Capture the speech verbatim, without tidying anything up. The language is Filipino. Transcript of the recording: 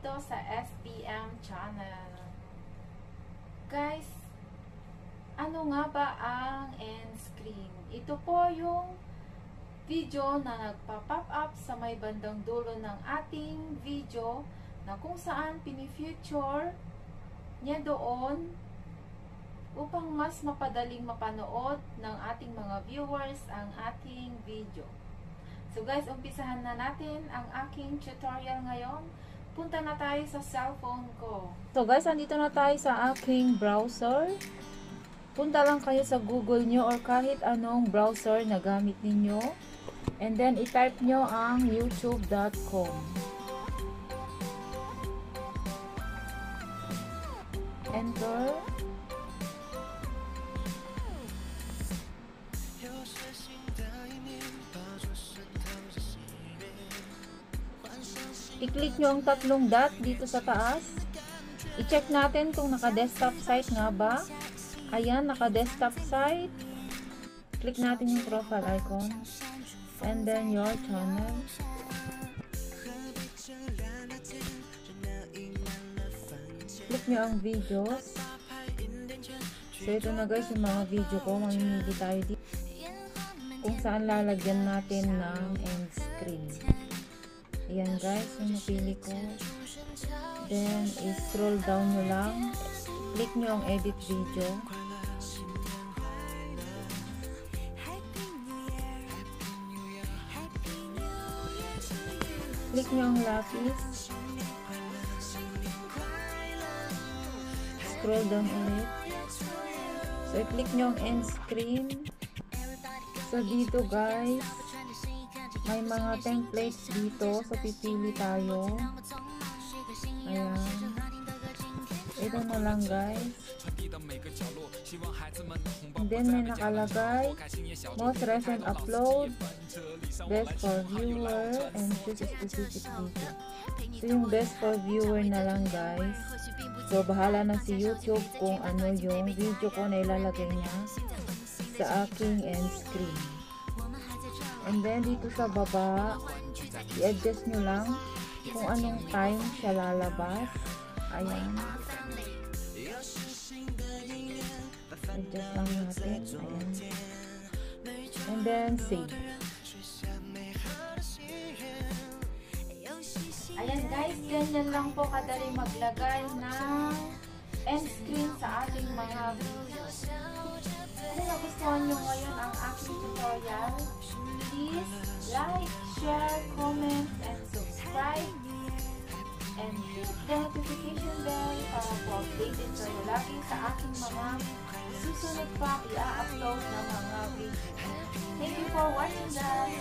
dito sa S B M channel. Guys, ano nga ba ang end screen? Ito po yung video na nagpa-pop up sa may bandang dulo ng ating video na kung saan pinifeature niya doon upang mas mapadaling mapanood ng ating mga viewers ang ating video. So guys, umpisahan na natin ang aking tutorial ngayon. Punta na tayo sa cellphone ko. So guys, andito na tayo sa aking browser. Punta lang kayo sa Google nyo or kahit anong browser na gamit ninyo. And then, itype nyo ang youtube dot com. Enter. I-click nyo ang tatlong dot dito sa taas. I-check natin kung naka-desktop site nga ba. Ayan, naka-desktop site. Click natin yung profile icon. And then your channel. Click nyo ang videos. So ito na guys yung mga video ko. Mamimili tayo dito kung saan lalagyan natin ng end screen. Ayan guys, yung napili ko. Then, i-scroll down nyo lang. Click nyo ang edit video. Click nyo ang lapis. Scroll down ulit. So, i-click nyo ang end screen. So, dito guys, may mga templates dito. So, pipili tayo. Ayan. Ito na lang, guys. And then, may nakalagay. Most recent upload. Best for viewer. And choose a specific video. So, yung best for viewer na lang, guys. So, bahala na si YouTube kung ano yung video ko na ilalagay niya sa aking end screen. And then, dito sa baba, i-adjust nyo lang kung anong time siya lalabas. Ayan. Adjust lang natin. Ayan. And then, save. Ayan guys, ganyan lang po kadali maglagay ng end screen sa ating mga videos. Kung nagustuhan nyo ngayon ang aking tutorial, please like, share, comment, and subscribe. And hit the notification bell para po updated kayo lagi sa aking mga susunod pa i-upload na mga video. Thank you for watching guys!